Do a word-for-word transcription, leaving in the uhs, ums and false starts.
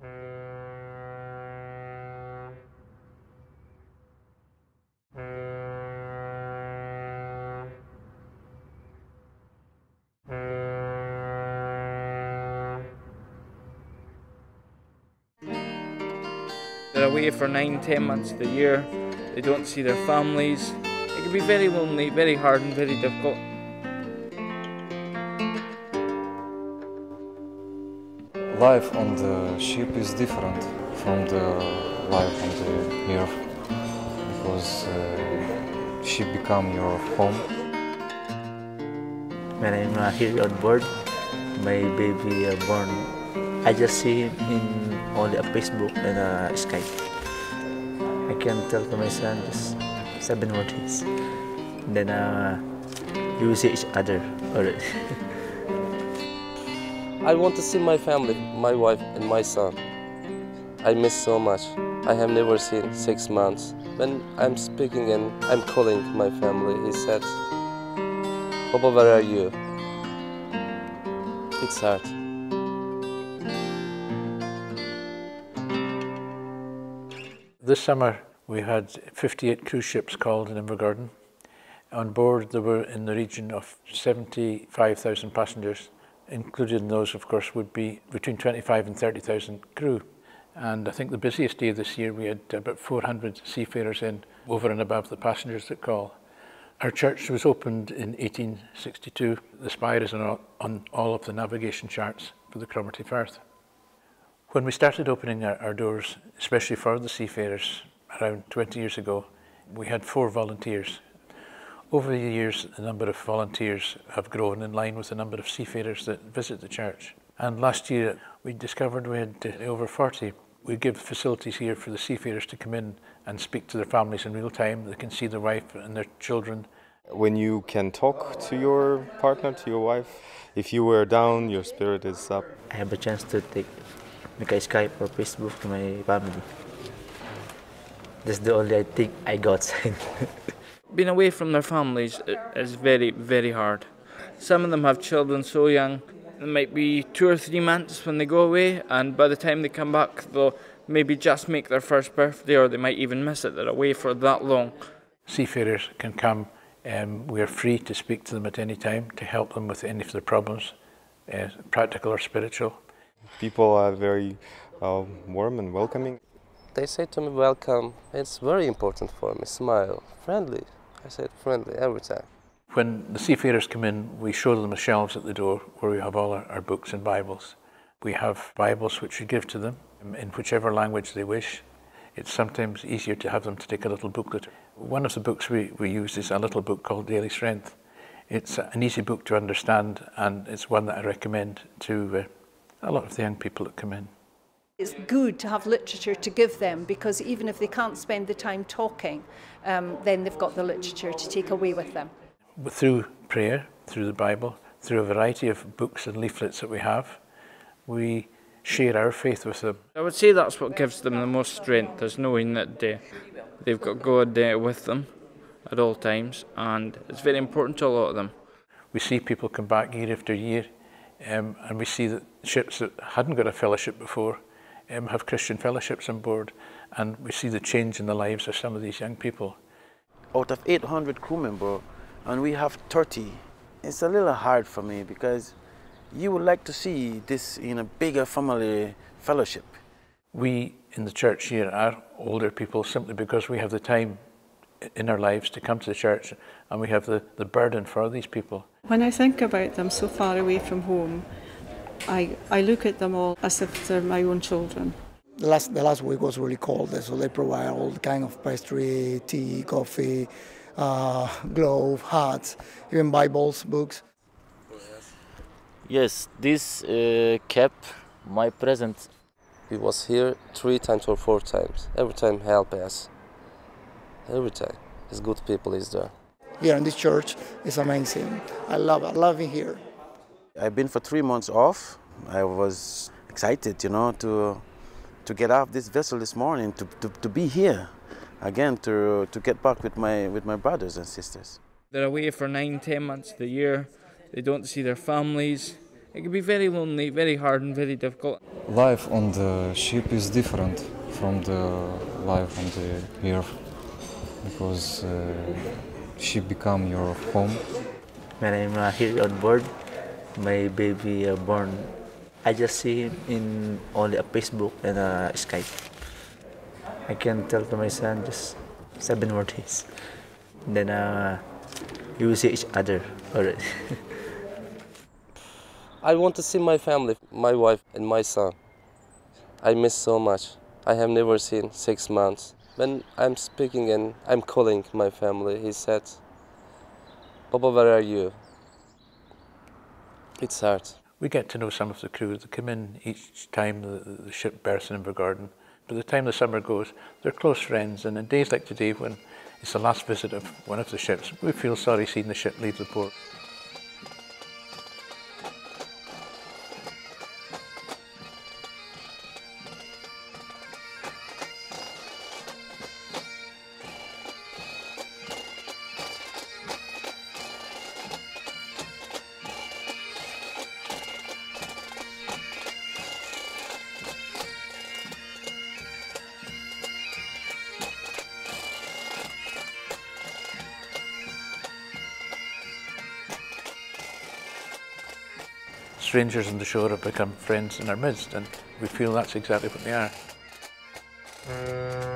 They're away for nine, ten months of the year. They don't see their families. It can be very lonely, very hard and very difficult. Life on the ship is different from the life on the earth, because uh, ship become your home. When I'm here on board, my baby uh, born, I just see him in only a Facebook and a Skype. I can tell to my son just seven more days. Then uh, you will see each other already. I want to see my family, my wife and my son. I miss so much. I have never seen six months. When I'm speaking and I'm calling my family, he said, "Papa, where are you?" It's hard. This summer we had fifty-eight cruise ships called in Invergordon. On board there were in the region of seventy-five thousand passengers. Included in those, of course, would be between twenty-five and thirty thousand crew. And I think the busiest day this year we had about four hundred seafarers in, over and above the passengers that call. Our church was opened in eighteen sixty-two. The spire is on all, on all of the navigation charts for the Cromarty Firth. When we started opening our, our doors, especially for the seafarers, around twenty years ago, we had four volunteers. Over the years, the number of volunteers have grown in line with the number of seafarers that visit the church. And last year, we discovered we had uh, over forty. We give facilities here for the seafarers to come in and speak to their families in real time. They can see their wife and their children. When you can talk to your partner, to your wife, if you were down, your spirit is up. I have a chance to take make a Skype or Facebook to my family. That's the only thing I got. Being away from their families is very, very hard. Some of them have children so young, it might be two or three months when they go away, and by the time they come back, they'll maybe just make their first birthday, or they might even miss it. They're away for that long. Seafarers can come. Um, we are free to speak to them at any time, to help them with any of their problems, uh, practical or spiritual. People are very uh, warm and welcoming. They say to me, "Welcome." It's very important for me. Smile, friendly. I said friendly every time. When the seafarers come in, we show them the shelves at the door where we have all our, our books and Bibles. We have Bibles which we give to them in whichever language they wish. It's sometimes easier to have them to take a little booklet. One of the books we, we use is a little book called Daily Strength. It's an easy book to understand, and it's one that I recommend to uh, a lot of the young people that come in. It's good to have literature to give them, because even if they can't spend the time talking, um, then they've got the literature to take away with them. Through prayer, through the Bible, through a variety of books and leaflets that we have, we share our faith with them. I would say that's what gives them the most strength, is knowing that uh, they've got God uh, with them at all times, and it's very important to a lot of them. We see people come back year after year, Um, and we see that ships that hadn't got a fellowship before um, have Christian fellowships on board, and we see the change in the lives of some of these young people. Out of eight hundred crew members, and we have thirty, it's a little hard for me, because you would like to see this in a bigger family fellowship. We in the church here are older people simply because we have the time in our lives to come to the church, and we have the, the burden for these people. When I think about them so far away from home, I, I look at them all as if they're my own children. The last, the last week was really cold, so they provide all kind of pastry, tea, coffee, uh, gloves, hats, even Bibles, books. Yes, this uh, kept my presence. He was here three times or four times, every time help us. Every time, it's good people is there. Here in this church is amazing. I love, I love it here. I've been for three months off. I was excited, you know, to to get off this vessel this morning, to, to, to be here again, to to get back with my with my brothers and sisters. They're away for nine, ten months of the year. They don't see their families. It can be very lonely, very hard and very difficult. Life on the ship is different from the life on the earth, because uh, ship become your home. When I'm here on board, my baby uh, born, I just see him in only a Facebook and a Skype. I can tell to my son just seven more days. Then uh, you will see each other already. I want to see my family, my wife and my son. I miss so much. I have never seen six months. When I'm speaking and I'm calling my family, he said, "Papa, where are you?" It's hard. We get to know some of the crew. They come in each time the, the ship berths in Invergordon. By the time the summer goes, they're close friends, and on days like today, when it's the last visit of one of the ships, we feel sorry seeing the ship leave the port. Strangers on the shore have become friends in our midst, and we feel that's exactly what they are.